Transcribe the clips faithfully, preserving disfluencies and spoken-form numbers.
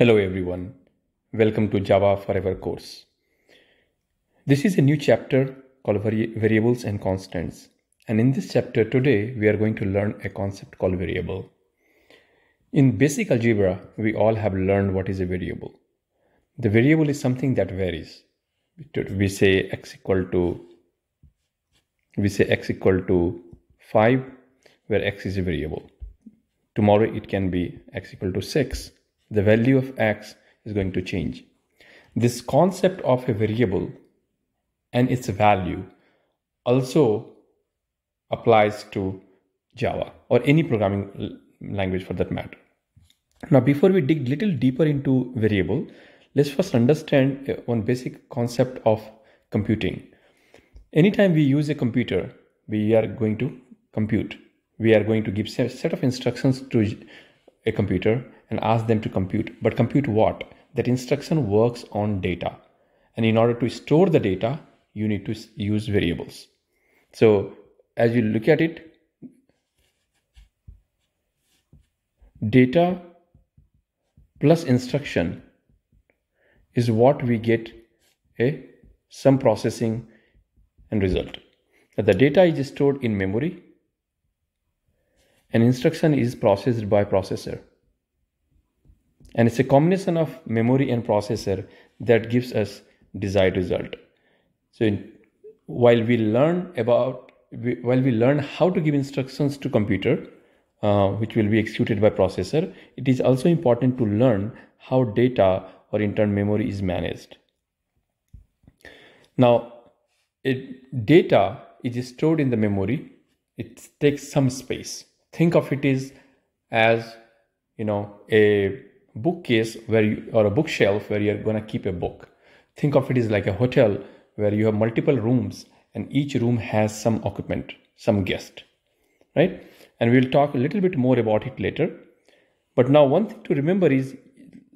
Hello everyone, welcome to Java Forever course. This is a new chapter called vari variables and constants, and in this chapter today we are going to learn a concept called variable. In basic algebra we all have learned what is a variable. The variable is something that varies. We say x equal to we say x equal to five, where x is a variable. Tomorrow it can be x equal to six. The value of x is going to change. This concept of a variable and its value also applies to Java or any programming language for that matter. Now, before we dig a little deeper into variable, let's first understand one basic concept of computing. Anytime we use a computer, we are going to compute. We are going to give a set of instructions to a computer and ask them to compute. But compute what? That instruction works on data, and in order to store the data you need to use variables. So as you look at it, data plus instruction is what we get a sum processing and result. Now the data is stored in memory and instruction is processed by processor. And it's a combination of memory and processor that gives us desired result. So in, while we learn about, we, while we learn how to give instructions to computer, uh, which will be executed by processor, it is also important to learn how data or in turn memory is managed. Now, it, data is stored in the memory. It takes some space. Think of it is as, you know, a bookcase where you, or a bookshelf where you're gonna keep a book. Think of it as like a hotel where you have multiple rooms and each room has some occupant, some guest, right? And we'll talk a little bit more about it later. But now one thing to remember is,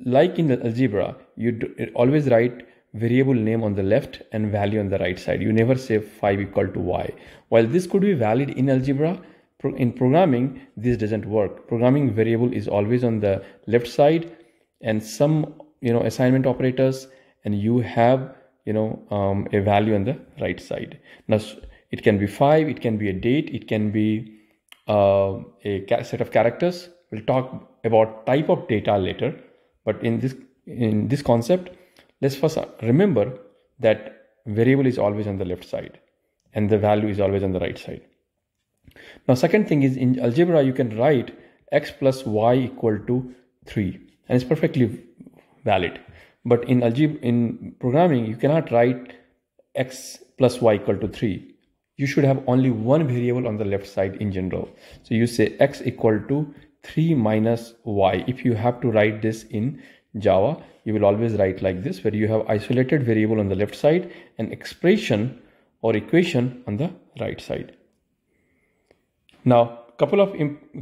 like in algebra, you do, always write variable name on the left and value on the right side. You never say five equal to y. While this could be valid in algebra, in programming this doesn't work. Programming variable is always on the left side, and some you know assignment operators, and you have you know um, a value on the right side. Now it can be five, it can be a date, it can be uh, a set of characters. We'll talk about type of data later, but in this in this concept, let's first remember that variable is always on the left side and the value is always on the right side. Now, second thing is, in algebra you can write x plus y equal to three, and it's perfectly valid. But in algebra, in programming, you cannot write x plus y equal to three. You should have only one variable on the left side in general. So you say x equal to three minus y. If you have to write this in Java, you will always write like this, where you have isolated variable on the left side and expression or equation on the right side. Now, couple of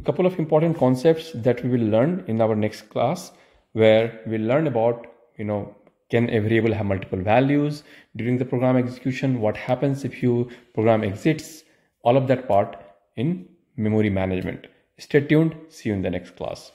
couple of important concepts that we will learn in our next class, where we will learn about, you know, can a variable have multiple values during the program execution? What happens if your program exits? All of that part in memory management. Stay tuned. See you in the next class.